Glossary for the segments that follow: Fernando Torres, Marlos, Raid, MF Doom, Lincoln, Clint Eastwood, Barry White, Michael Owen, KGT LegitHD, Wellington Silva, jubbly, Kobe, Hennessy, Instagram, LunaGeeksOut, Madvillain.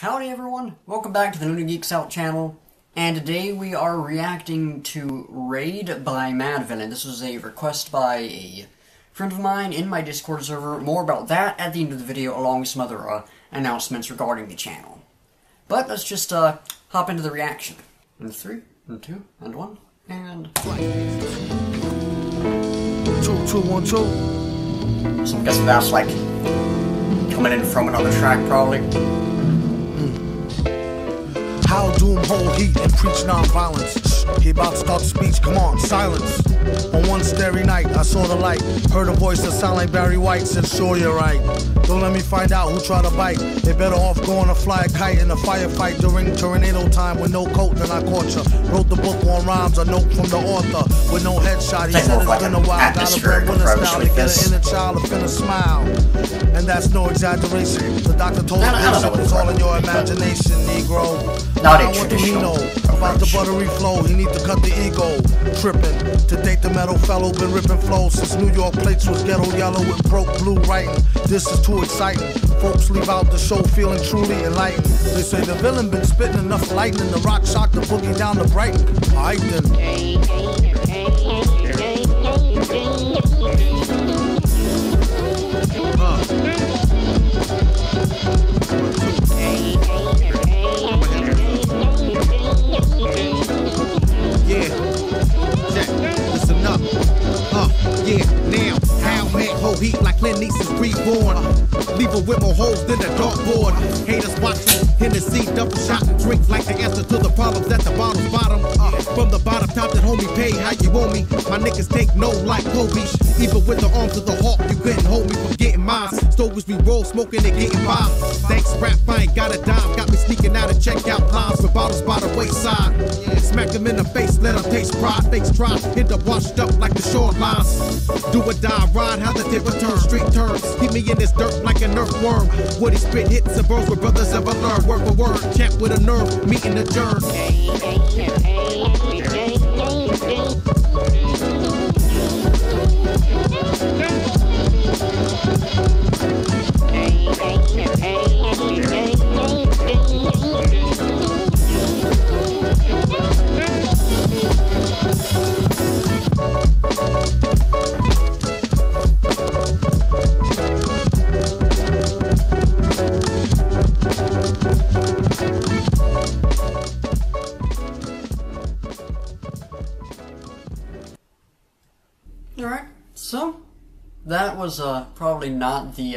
Howdy everyone, welcome back to the LunaGeeksOut channel, and today we are reacting to Raid by Madvillain. This was a request by a friend of mine in my Discord server. More about that at the end of the video, along with some other announcements regarding the channel. But let's just hop into the reaction. And 3, and 2, and 1, and play. 2, 2, 1, 2. So I'm guessing that's like coming in from another track, probably. How Doom hold heat and preach non-violence. He about to start speech, come on, silence. On one starry night, I saw the light. Heard a voice that sound like Barry White, said, sure you're right. Don't let me find out who tried to bite. They better off going to fly a kite in a firefight during tornado time with no coat, then I caught ya. Wrote the book on rhymes, a note from the author. With no headshot, he said it's been a while. Not a breadwinner style, to get an inner child to finna smile. And that's no exaggeration. The doctor told me it's all in your imagination, Negro. Not a traditional about the buttery flow, he need to cut the ego. Trippin', to date the metal fellow, been rippin' flow since New York plates was ghetto yellow with broke blue writing. This is too exciting. Folks leave out the show feeling truly enlightened. They say the villain been spittin' enough lightning, the rock shocked the boogie down to Brighton. Alright then. Heat like Clint Eastwood reborn. Leave her with more holes than the dartboard. Haters watching, Hennessy double shot and drink like the answer to the problems at the bottle's bottom. From the bottom top, that homie pay how you owe me. My niggas take no like Kobe. Even with the arms of the hawk, you couldn't hold me from getting mine. Stoves we roll, smoking and getting by. Thanks rap, I ain't got a dime. Got me sneaking out of checkout lines with bottles by the wayside. Smack them in the face, let them taste pride. Fakes try, end up washed up like the shorelines. Do or die, ride how the tip return. Street turns, keep me in this dirt like an earthworm. Woody spit hits and burns with brothers ever learn. Word for word, champ with a nerve, meeting the germ. Alright, so that was probably not the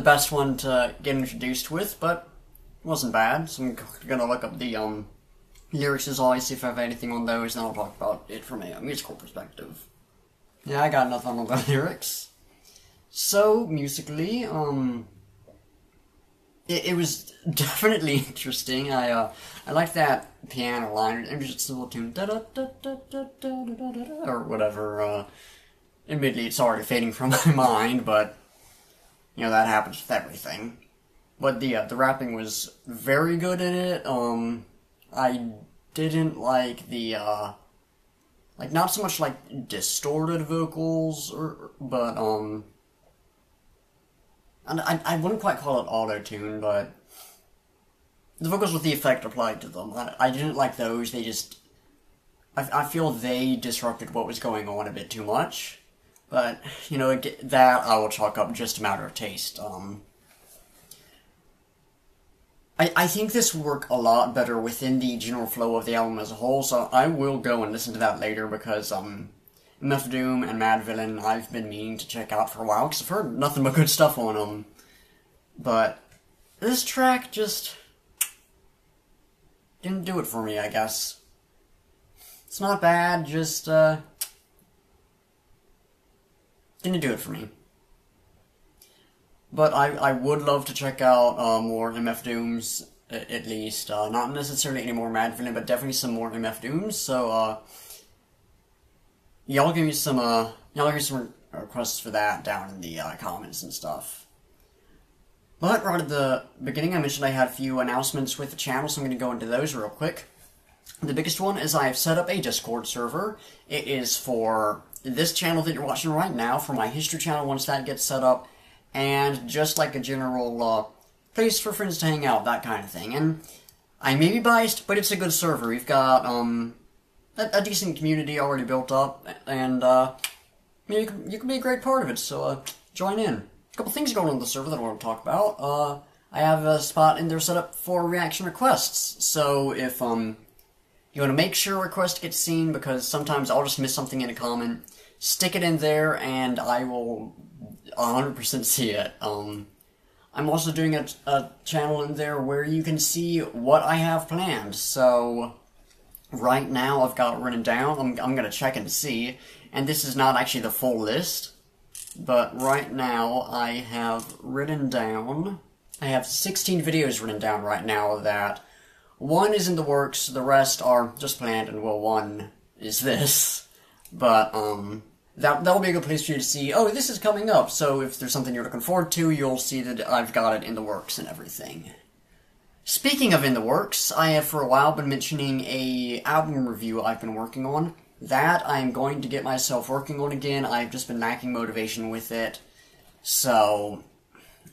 best one to get introduced with, but it wasn't bad. So I'm gonna look up the lyrics as always, see if I have anything on those, and I'll talk about it from a musical perspective. Yeah, I got nothing on the lyrics. So musically, it was definitely interesting. I like that piano line. It was just a little tune, da da da da da da da da, or whatever. Admittedly, it's already fading from my mind, but you know that happens with everything. But the rapping was very good in it. I didn't like the like not so much like distorted vocals, but. I wouldn't quite call it auto-tune, but the vocals with the effect applied to them, I didn't like those. They just, I feel they disrupted what was going on a bit too much. But, you know, that I will chalk up just a matter of taste. I think this will work a lot better within the general flow of the album as a whole, so I will go and listen to that later because, MF Doom and Madvillain I've been meaning to check out for a while because I've heard nothing but good stuff on them. But this track just didn't do it for me, I guess. It's not bad, just didn't do it for me. But I would love to check out more MF Dooms, at least. Not necessarily any more Madvillain, but definitely some more MF Dooms, so y'all give me some, y'all give me some requests for that down in the comments and stuff. But right at the beginning, I mentioned I had a few announcements with the channel, so I'm going to go into those real quick. The biggest one is I have set up a Discord server. It is for this channel that you're watching right now, for my history channel once that gets set up, and just like a general place for friends to hang out, that kind of thing. And I may be biased, but it's a good server. We've got a decent community already built up, and you can be a great part of it, so join in. A couple things going on with the server that I want to talk about. I have a spot in there set up for reaction requests, so if you want to make sure requests get seen, because sometimes I'll just miss something in a comment, stick it in there, and I will 100% see it. I'm also doing a channel in there where you can see what I have planned, so right now I've got it written down. I'm going to check and see, and this is not actually the full list, but right now I have written down, I have 16 videos written down right now of that. One is in the works, the rest are just planned, and well, one is this. But, that'll be a good place for you to see, oh, this is coming up, so if there's something you're looking forward to, you'll see that I've got it in the works and everything. Speaking of in the works, I have for a while been mentioning an album review I've been working on. That I'm going to get myself working on again. I've just been lacking motivation with it, so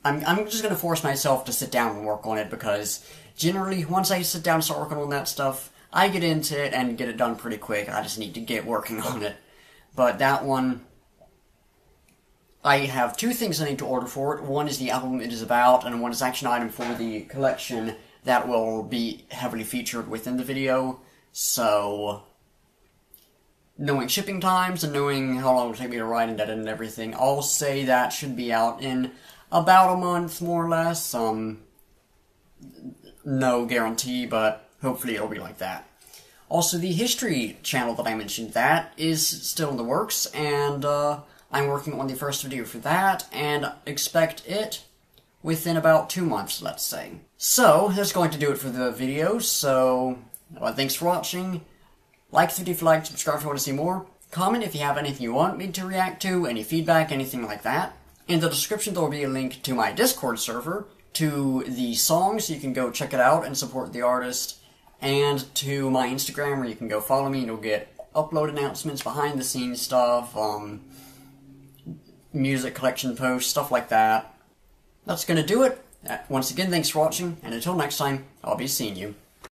I'm just going to force myself to sit down and work on it, because generally, once I sit down and start working on that stuff, I get into it and get it done pretty quick. I just need to get working on it. But that one, I have two things I need to order for it. One is the album it is about, and one is action item for the collection that will be heavily featured within the video. So, knowing shipping times and knowing how long it will take me to write and edit and everything, I'll say that should be out in about a month, more or less. No guarantee, but hopefully it'll be like that. Also, the history channel that I mentioned, that is still in the works, and I'm working on the first video for that, and expect it within about 2 months, let's say. So, that's going to do it for the video, so thanks for watching. Like the video if you liked, subscribe if you want to see more, comment if you have anything you want me to react to, any feedback, anything like that. In the description there will be a link to my Discord server, to the song, so you can go check it out and support the artist, and to my Instagram, where you can go follow me and you'll get upload announcements, behind-the-scenes stuff, music collection posts, stuff like that. That's gonna do it. Once again, thanks for watching, and until next time, I'll be seeing you.